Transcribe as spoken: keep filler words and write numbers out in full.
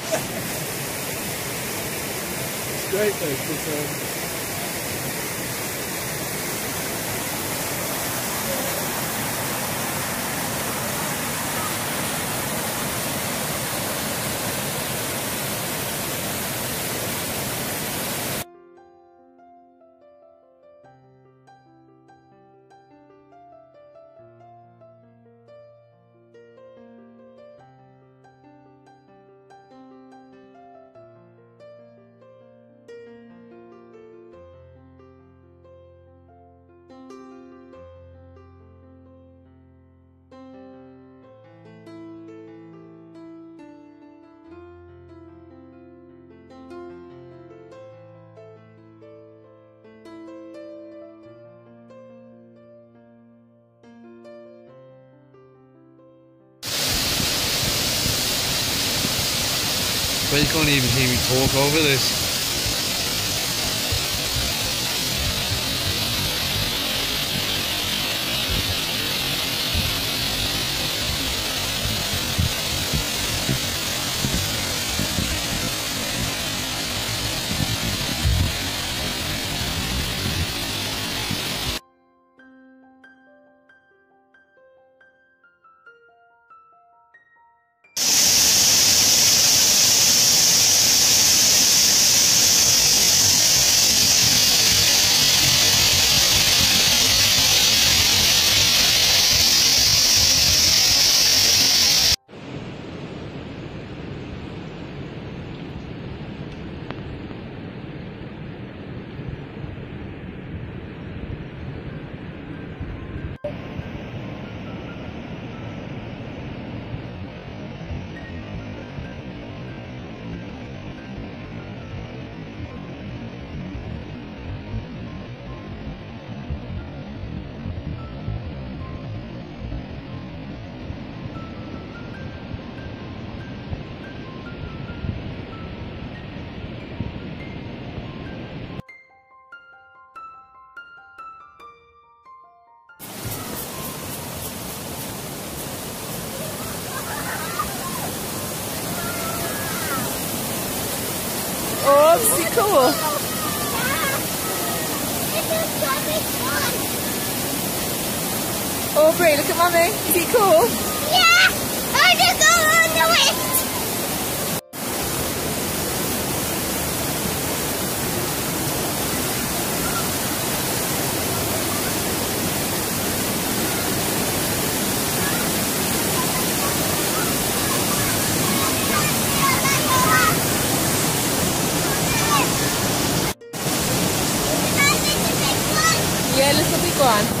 It's great though, because, um, but you can't even hear me talk over this. Cool. Yeah. This is so much fun. Aubrey, look at Mummy. Is he cool? Yeah! I just got on the list! Go on.